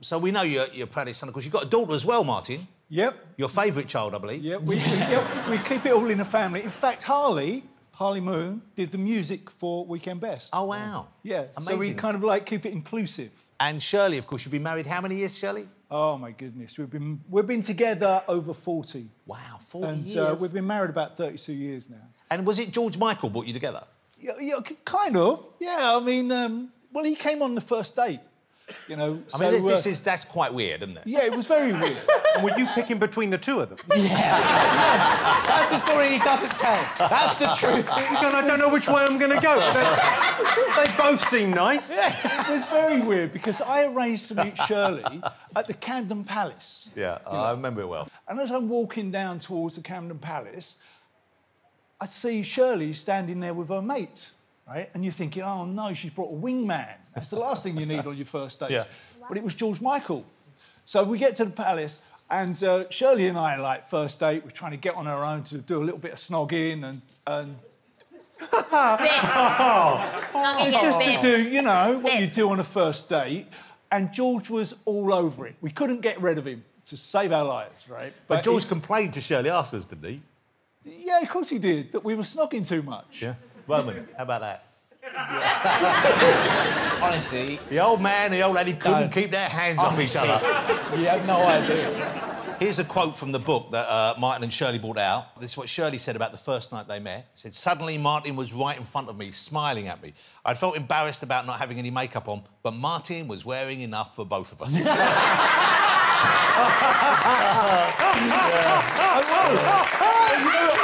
So we know you're proud of your son. Of course, you've got a daughter as well, Martin. Yep. Your favourite child, I believe. Yep. We keep it all in the family. In fact, Harley Moon did the music for Weekend Best. Oh, wow. Yeah. Amazing. So we kind of, like, keep it inclusive. And Shirlie, of course, you've been married how many years, Shirlie? Oh, my goodness. We've been together over 40. Wow, 40 years. And we've been married about 32 years now. And was it George Michael brought you together? Yeah, kind of. Yeah, I mean, well, he came on the first date. You know, so, I mean, that's quite weird, isn't it? Yeah, it was very weird. And were you picking between the two of them? Yeah. That's the story he doesn't tell. That's the truth. And I don't know which way I'm going to go. They both seem nice. Yeah. It was very weird because I arranged to meet Shirlie at the Camden Palace. Yeah, I remember it well. And as I'm walking down towards the Camden Palace, I see Shirlie standing there with her mate. Right? And you're thinking, oh, no, she's brought a wingman. That's the last thing you need on your first date. Yeah. But it was George Michael. So we get to the palace, and Shirlie and I, like, first date, we're trying to get on our own to do a little bit of snogging and... Just to do, you know, what you do on a first date. And George was all over it. We couldn't get rid of him to save our lives, right? But George complained to Shirlie afterwards, didn't he? Yeah, of course he did, that we were snogging too much. Yeah. Well, how about that? Honestly... The old man, the old lady couldn't keep their hands off each other. You have no idea. Here's a quote from the book that Martin and Shirlie brought out. This is what Shirlie said about the first night they met. She said, suddenly Martin was right in front of me, smiling at me. I felt embarrassed about not having any makeup on, but Martin was wearing enough for both of us.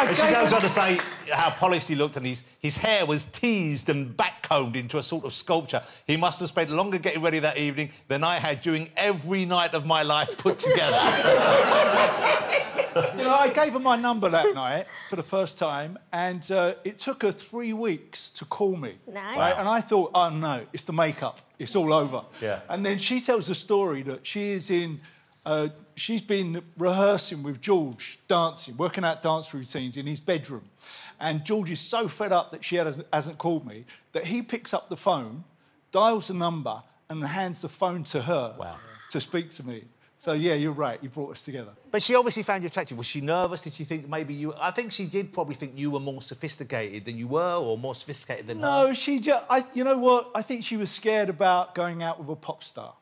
And she goes on to say how polished he looked, and his hair was teased and backcombed into a sort of sculpture. He must have spent longer getting ready that evening than I had during every night of my life put together. You know, I gave her my number that night for the first time, and it took her 3 weeks to call me. Nice. Right? Wow. And I thought, oh, no, it's the makeup. It's all over. Yeah. And then she tells a story that she is in... she's been rehearsing with George, dancing, working out dance routines in his bedroom. And George is so fed up that she hasn't called me that he picks up the phone, dials the number and hands the phone to her to speak to me. So, yeah, you're right, you brought us together. But she obviously found you attractive. Was she nervous? Did she think maybe you... I think she did probably think you were more sophisticated than you were or more sophisticated than her. No, she just... You know what? I think she was scared about going out with a pop star.